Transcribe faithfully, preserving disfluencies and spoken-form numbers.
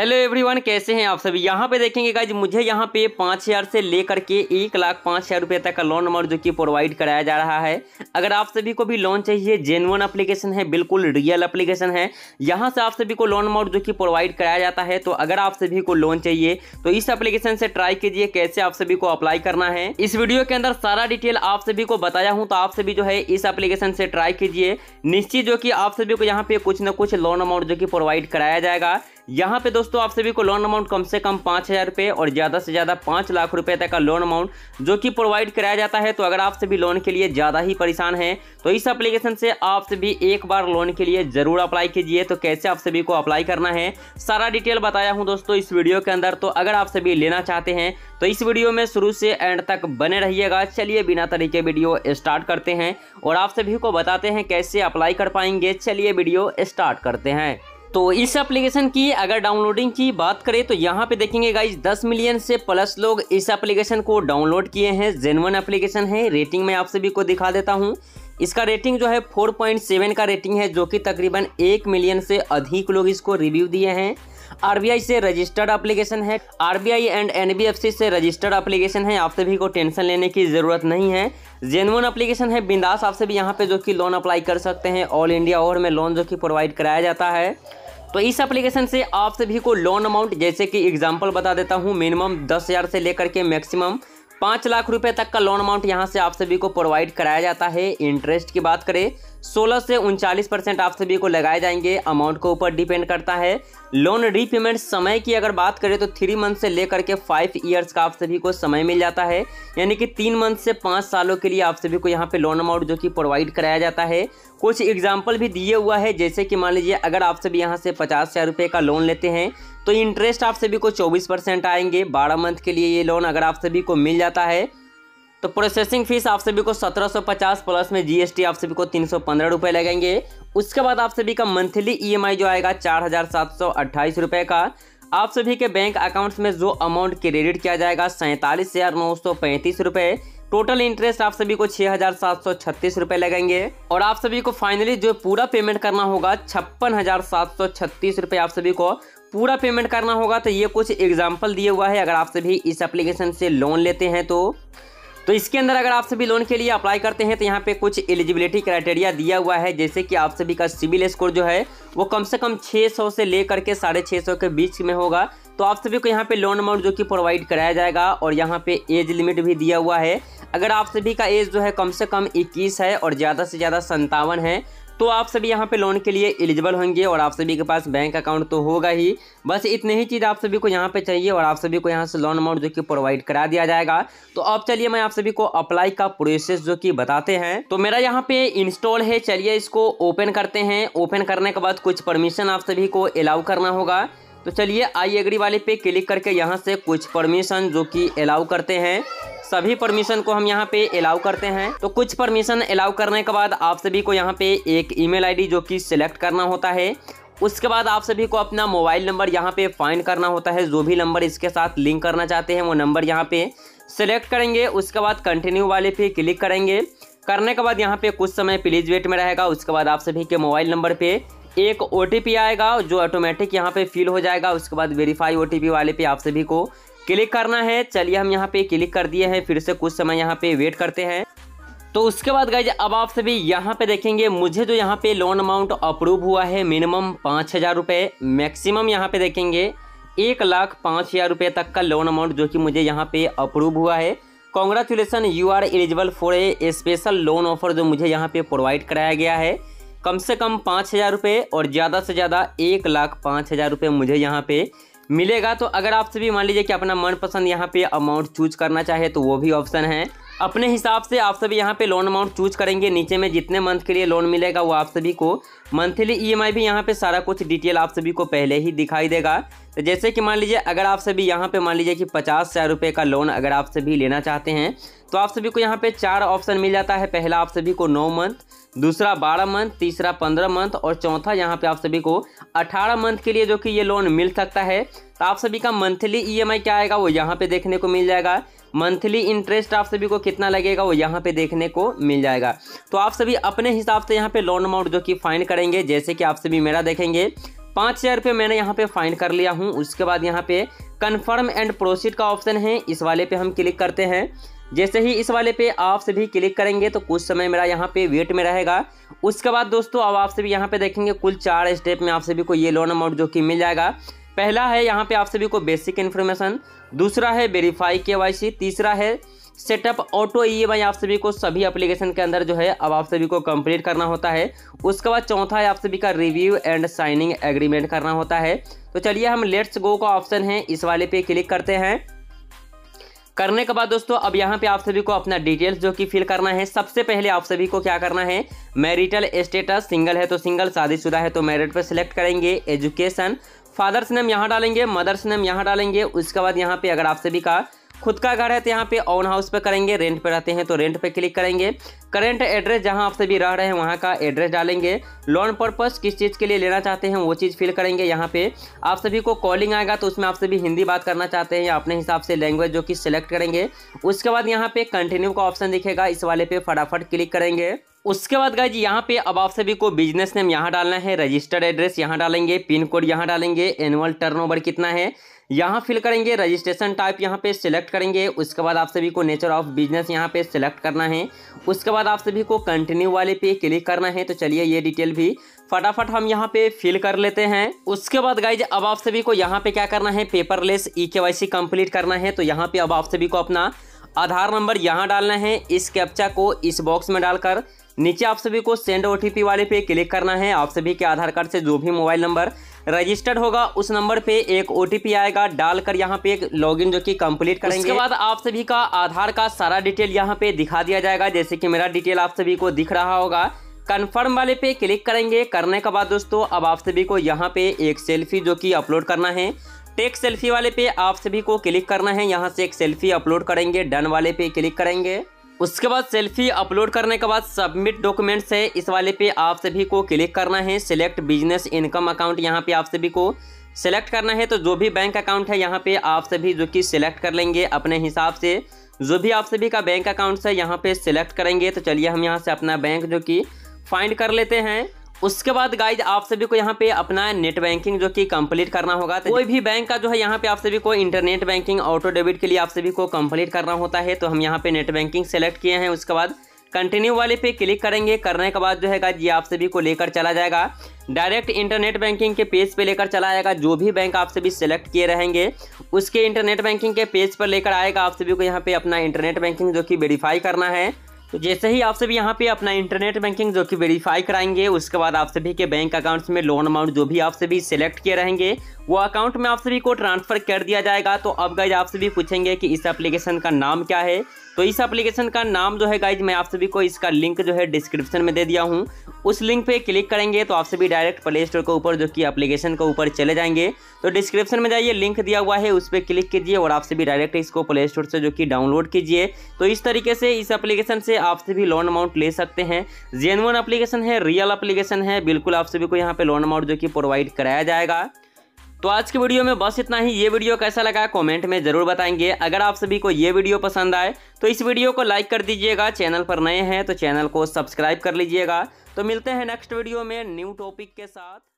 Hello everyone, कैसे हैं आप सभी। यहाँ पे देखेंगे गाइज, मुझे यहाँ पे पाँच हज़ार से लेकर के एक लाख पाँच हज़ार रुपये तक का लोन नंबर जो कि प्रोवाइड कराया जा रहा है। अगर आप सभी को भी लोन चाहिए, जेन्युइन एप्लीकेशन है, बिल्कुल रियल एप्लीकेशन है। यहाँ से आप सभी को लोन अमाउंट जो कि प्रोवाइड कराया जाता है। तो अगर आप सभी को लोन चाहिए तो इस एप्लीकेशन से ट्राई कीजिए। कैसे आप सभी को अप्लाई करना है, इस वीडियो के अंदर सारा डिटेल आप सभी को बताया हूँ। तो आप सभी जो है इस एप्लीकेशन से ट्राई कीजिए। निश्चित जो कि आप सभी को यहाँ पे कुछ ना कुछ लोन अमाउंट जो कि प्रोवाइड कराया जाएगा। यहाँ पे दोस्तों आप सभी को लोन अमाउंट कम से कम पाँच हज़ार रुपये और ज़्यादा से ज़्यादा पाँच लाख रुपए तक का लोन अमाउंट जो कि प्रोवाइड कराया जाता है। तो अगर आप सभी लोन के लिए ज़्यादा ही परेशान हैं तो इस एप्लीकेशन से आप सभी एक बार लोन के लिए ज़रूर अप्लाई कीजिए। तो कैसे आप सभी को अप्लाई करना है, सारा डिटेल बताया हूँ दोस्तों इस वीडियो के अंदर। तो अगर आप सभी लेना चाहते हैं तो इस वीडियो में शुरू से एंड तक बने रहिएगा। चलिए बिना तरीके वीडियो स्टार्ट करते हैं और आप सभी को बताते हैं कैसे अप्लाई कर पाएंगे। चलिए वीडियो स्टार्ट करते हैं। तो इस एप्लीकेशन की अगर डाउनलोडिंग की बात करें तो यहाँ पे देखेंगे गाइज, दस मिलियन से प्लस लोग इस एप्लीकेशन को डाउनलोड किए हैं। जेन्युइन एप्लीकेशन है। रेटिंग मैं आप सभी को दिखा देता हूँ। इसका रेटिंग जो है चार पॉइंट सात का रेटिंग है, जो कि तकरीबन एक मिलियन से अधिक लोग इसको रिव्यू दिए हैं। आरबीआई से रजिस्टर्ड एप्लीकेशन है। आरबीआई एंड एनबीएफसी से रजिस्टर्ड एप्लीकेशन है। आप सभी को टेंशन लेने की ज़रूरत नहीं है। जेन्युइन एप्लीकेशन है। बिंदास आप सभी यहाँ पे जो कि लोन अप्लाई कर सकते हैं। ऑल इंडिया ओवर में लोन जो कि प्रोवाइड कराया जाता है। तो इस एप्लीकेशन से आप सभी को लोन अमाउंट, जैसे कि एग्जांपल बता देता हूँ, मिनिमम दस हज़ार से लेकर के मैक्सिमम पाँच लाख रुपए तक का लोन अमाउंट यहाँ से आप सभी को प्रोवाइड कराया जाता है। इंटरेस्ट की बात करें सोलह से उनचालीस परसेंट आप सभी को लगाए जाएंगे। अमाउंट के ऊपर डिपेंड करता है। लोन रीपेमेंट समय की अगर बात करें तो थ्री मंथ से लेकर के फाइव इयर्स का आप सभी को समय मिल जाता है, यानी कि तीन मंथ से पाँच सालों के लिए आप सभी को यहाँ पे लोन अमाउंट जो कि प्रोवाइड कराया जाता है। कुछ एग्जाम्पल भी दिए हुआ है, जैसे कि मान लीजिए अगर आप सभी यहाँ से पचास हज़ार रुपये का लोन लेते हैं तो इंटरेस्ट आप सभी को चौबीस परसेंट आएंगे। बारह मंथ के लिए ये लोन अगर आप सभी को मिल जाता है तो प्रोसेसिंग फीस आप सभी को सत्रह सौ पचास प्लस में जीएसटी आप सभी को तीन सौ पंद्रह रुपये लगेंगे। उसके बाद आप सभी का मंथली ईएमआई जो आएगा चार हज़ार सात सौ अट्ठाईस रुपये का। आप सभी के बैंक अकाउंट्स में जो अमाउंट क्रेडिट किया जाएगा सैंतालीस हज़ार नौ सौ पैंतीस रुपये। टोटल इंटरेस्ट आप सभी को छः हज़ार सात सौ छत्तीस रुपये लगेंगे। और आप सभी को फाइनली जो पूरा पेमेंट करना होगा छप्पन हज़ार सात सौ छत्तीस रुपये आप सभी को पूरा पेमेंट करना होगा। तो ये कुछ एग्जाम्पल दिए हुआ है अगर आप सभी इस एप्लीकेशन से लोन लेते हैं तो तो इसके अंदर अगर आप सभी लोन के लिए अप्लाई करते हैं तो यहाँ पे कुछ एलिजिबिलिटी क्राइटेरिया दिया हुआ है, जैसे कि आप सभी का सिविल स्कोर जो है वो कम से कम छह सौ से लेकर के साढ़े छः सौ के बीच में होगा तो आप सभी को यहाँ पे लोन अमाउंट जो कि प्रोवाइड कराया जाएगा। और यहाँ पे एज लिमिट भी दिया हुआ है। अगर आप सभी का एज जो है कम से कम इक्कीस है और ज़्यादा से ज़्यादा संतावन है तो आप सभी यहाँ पे लोन के लिए एलिजिबल होंगे। और आप सभी के पास बैंक अकाउंट तो होगा ही, बस इतने ही चीज़ आप सभी को यहाँ पे चाहिए और आप सभी को यहाँ से लोन अमाउंट जो कि प्रोवाइड करा दिया जाएगा। तो अब चलिए मैं आप सभी को अप्लाई का प्रोसेस जो कि बताते हैं। तो मेरा यहाँ पे इंस्टॉल है, चलिए इसको ओपन करते हैं। ओपन करने के बाद कुछ परमिशन आप सभी को अलाउ करना होगा। तो चलिए आई एग्री वाले पे क्लिक करके यहाँ से कुछ परमिशन जो कि अलाउ करते हैं। सभी परमिशन को हम यहाँ पे अलाउ करते हैं। तो कुछ परमिशन अलाउ करने के बाद आप सभी को यहाँ पे एक ईमेल आईडी जो कि सिलेक्ट करना होता है। उसके बाद आप सभी को अपना मोबाइल नंबर यहाँ पे फाइंड करना होता है। जो भी नंबर इसके साथ लिंक करना चाहते हैं वो नंबर यहाँ पे सिलेक्ट करेंगे। उसके बाद कंटिन्यू वाले पे क्लिक करेंगे। करने के बाद यहाँ पे कुछ समय प्लीज वेट में रहेगा। उसके बाद आप सभी के मोबाइल नंबर पे एक ओ टी पी आएगा जो ऑटोमेटिक यहाँ पे फिल हो जाएगा। उसके बाद वेरीफाई ओ टी पी वाले पे आप सभी को क्लिक करना है। चलिए हम यहाँ पे क्लिक कर दिए हैं। फिर से कुछ समय यहाँ पे वेट करते हैं। तो उसके बाद गाइज अब आप सभी यहाँ पे देखेंगे, मुझे जो यहाँ पे लोन अमाउंट अप्रूव हुआ है मिनिमम पाँच हज़ार रुपये, मैक्सिमम यहाँ पे देखेंगे एक लाख पाँच हज़ार रुपये तक का लोन अमाउंट जो कि मुझे यहाँ पे अप्रूव हुआ है। Congratulation, you are eligible for a special loan offer जो मुझे यहाँ पे प्रोवाइड कराया गया है। कम से कम पाँच हज़ार रुपये और ज़्यादा से ज़्यादा एक लाख पाँच हज़ार रुपये मुझे यहाँ पे मिलेगा। तो अगर आप सभी मान लीजिए कि अपना मनपसंद यहाँ पे अमाउंट चूज करना चाहे तो वो भी ऑप्शन है। अपने हिसाब से आप सभी यहाँ पे लोन अमाउंट चूज करेंगे। नीचे में जितने मंथ के लिए लोन मिलेगा वो आप सभी को, मंथली ईएमआई भी यहाँ पे सारा कुछ डिटेल आप सभी को पहले ही दिखाई देगा। तो जैसे कि मान लीजिए अगर आप सभी यहाँ पे मान लीजिए कि पचास हज़ार रुपये का लोन अगर आप सभी लेना चाहते हैं तो आप सभी को यहाँ पे चार ऑप्शन मिल जाता है। पहला आप सभी को नौ मंथ, दूसरा बारह मंथ, तीसरा पंद्रह मंथ और चौथा यहाँ पे आप सभी को अठारह मंथ के लिए जो कि ये लोन मिल सकता है। तो आप सभी का मंथली ईएमआई क्या आएगा वो यहाँ पे देखने को मिल जाएगा। मंथली इंटरेस्ट आप सभी को कितना लगेगा वो यहाँ पे देखने को मिल जाएगा। तो आप सभी अपने हिसाब से यहाँ पे लोन अमाउंट जो कि फाइंड करेंगे। जैसे कि आप सभी मेरा देखेंगे पाँच हज़ार रुपये मैंने यहाँ पे फाइन कर लिया हूँ। उसके बाद यहाँ पे कन्फर्म एंड प्रोसीड का ऑप्शन है, इस वाले पे हम क्लिक करते हैं। जैसे ही इस वाले पे आप सभी क्लिक करेंगे तो कुछ समय मेरा यहाँ पे वेट में रहेगा। उसके बाद दोस्तों अब आप सभी यहाँ पे देखेंगे कुल चार स्टेप में आप सभी को ये लोन अमाउंट जो कि मिल जाएगा। पहला है यहाँ पे आप सभी को बेसिक इन्फॉर्मेशन, दूसरा है वेरीफाई के वाई सी, तीसरा है setup auto E M I. आप सभी को सभी एप्लीकेशन के अंदर जो है अब आप सभी को कंप्लीट करना होता है। उसके बाद चौथा है आप सभी का रिव्यू एंड साइनिंग एग्रीमेंट करना होता है। तो चलिए हम लेट्स गो का ऑप्शन है, इस वाले पे क्लिक करते हैं। करने के बाद दोस्तों अब यहाँ पे आप सभी को अपना डिटेल्स जो कि फिल करना है। सबसे पहले आप सभी को क्या करना है, मैरिटल स्टेटस, सिंगल है तो सिंगल, शादीशुदा है तो मैरिड पर सिलेक्ट करेंगे। एजुकेशन, फादर्स नेम यहाँ डालेंगे, मदर्स नेम यहाँ डालेंगे। उसके बाद यहाँ पे अगर आप सभी का खुद का घर है तो यहाँ पे ओन हाउस पे करेंगे, रेंट पे रहते हैं तो रेंट पे क्लिक करेंगे। करेंट एड्रेस जहाँ आप सभी रह रहे हैं वहाँ का एड्रेस डालेंगे। लोन पर्पस किस चीज़ के लिए लेना चाहते हैं वो चीज़ फिल करेंगे। यहाँ पे आप सभी को कॉलिंग आएगा तो उसमें आप सभी हिंदी बात करना चाहते हैं या अपने हिसाब से लैंग्वेज जो कि सिलेक्ट करेंगे। उसके बाद यहाँ पे कंटिन्यू का ऑप्शन दिखेगा, इस वाले पे फटाफट क्लिक करेंगे। उसके बाद गाइज यहाँ पे अब आप सभी को बिजनेस नेम यहाँ डालना है, रजिस्टर्ड एड्रेस यहाँ डालेंगे, पिन कोड यहाँ डालेंगे, एनुअल टर्नओवर कितना है यहाँ फिल करेंगे। रजिस्ट्रेशन टाइप यहाँ पे सिलेक्ट करेंगे। उसके बाद आप सभी को नेचर ऑफ बिजनेस यहाँ पे सिलेक्ट करना है। उसके बाद आप सभी को कंटिन्यू वाले पे क्लिक करना है। तो चलिए ये डिटेल भी फटाफट हम यहाँ पे फिल कर लेते हैं। उसके बाद गाइज अब आप सभी को यहाँ पे क्या करना है, पेपरलेस ई के वाई सी कंप्लीट करना है। तो यहाँ पे अब आप सभी को अपना आधार नंबर यहाँ डालना है। इस कैप्चा को इस बॉक्स में डालकर नीचे आप सभी को सेंड ओ टी पी वाले पे क्लिक करना है। आप सभी के आधार कार्ड से जो भी मोबाइल नंबर रजिस्टर्ड होगा उस नंबर पे एक ओ टी पी आएगा, डालकर यहाँ पे एक लॉगिन जो कि कंप्लीट करेंगे। इसके बाद आप सभी का आधार का सारा डिटेल यहाँ पे दिखा दिया जाएगा, जैसे कि मेरा डिटेल आप सभी को दिख रहा होगा। कन्फर्म वाले पे क्लिक करेंगे। करने के बाद दोस्तों अब आप सभी को यहाँ पे एक सेल्फी जो कि अपलोड करना है। टेक सेल्फी वाले पे आप सभी को क्लिक करना है, यहाँ से एक सेल्फी अपलोड करेंगे। डन वाले पे क्लिक करेंगे। उसके बाद सेल्फी अपलोड करने के बाद सबमिट डॉक्यूमेंट्स है, इस वाले पे आप सभी को क्लिक करना है। सिलेक्ट बिजनेस इनकम अकाउंट यहाँ पे आप सभी को सेलेक्ट करना है। तो जो भी बैंक अकाउंट है यहाँ पे आप सभी जो कि सिलेक्ट कर लेंगे अपने हिसाब से। जो भी आप सभी का बैंक अकाउंट है यहाँ पे सिलेक्ट करेंगे। तो चलिए हम यहाँ से अपना बैंक जो कि फाइंड कर लेते हैं। उसके बाद गाइज आप सभी को यहाँ पे अपना नेट बैंकिंग जो कि कंप्लीट करना होगा। तो कोई भी बैंक का जो है यहाँ पे आप सभी को इंटरनेट बैंकिंग ऑटो डेबिट के लिए आप सभी को कंप्लीट करना होता है। तो हम यहाँ पे नेट बैंकिंग सेलेक्ट किए हैं। उसके बाद कंटिन्यू वाले पे क्लिक करेंगे। करने के बाद जो है गाइज ये आप सभी को लेकर चला जाएगा डायरेक्ट इंटरनेट बैंकिंग के पेज पर लेकर चला आएगा। जो भी बैंक आप सभी सेलेक्ट किए रहेंगे उसके इंटरनेट बैंकिंग के पेज पर लेकर आएगा। आप सभी को यहाँ पे अपना इंटरनेट बैंकिंग जो कि वेरीफाई करना है। तो जैसे ही आप सभी यहाँ पे अपना इंटरनेट बैंकिंग जो कि वेरीफाई कराएंगे, उसके बाद आप सभी के बैंक अकाउंट्स में लोन अमाउंट जो भी आप सभी सेलेक्ट किए रहेंगे वो अकाउंट में आप सभी को ट्रांसफ़र कर दिया जाएगा। तो अब गाइज आप सभी पूछेंगे कि इस एप्लीकेशन का नाम क्या है। तो इस एप्लीकेशन का नाम जो है गाइज मैं आप सभी को इसका लिंक जो है डिस्क्रिप्शन में दे दिया हूँ। उस लिंक पे क्लिक करेंगे तो आप सभी डायरेक्ट प्ले स्टोर के ऊपर जो कि एप्लीकेशन के ऊपर चले जाएंगे। तो डिस्क्रिप्शन में जाइए, लिंक दिया हुआ है, उस पर क्लिक कीजिए और आप सभी डायरेक्ट इसको प्ले स्टोर से जो कि डाउनलोड कीजिए। तो इस तरीके से इस एप्लीकेशन से आप सभी लोन अमाउंट ले सकते हैं। जेन्युइन एप्लीकेशन है, रियल एप्लीकेशन है, बिल्कुल आप सभी को यहाँ पे लोन अमाउंट जो कि प्रोवाइड कराया जाएगा। तो आज की वीडियो में बस इतना ही। ये वीडियो कैसा लगा कमेंट में ज़रूर बताएंगे। अगर आप सभी को ये वीडियो पसंद आए तो इस वीडियो को लाइक कर दीजिएगा। चैनल पर नए हैं तो चैनल को सब्सक्राइब कर लीजिएगा। तो मिलते हैं नेक्स्ट वीडियो में न्यू टॉपिक के साथ।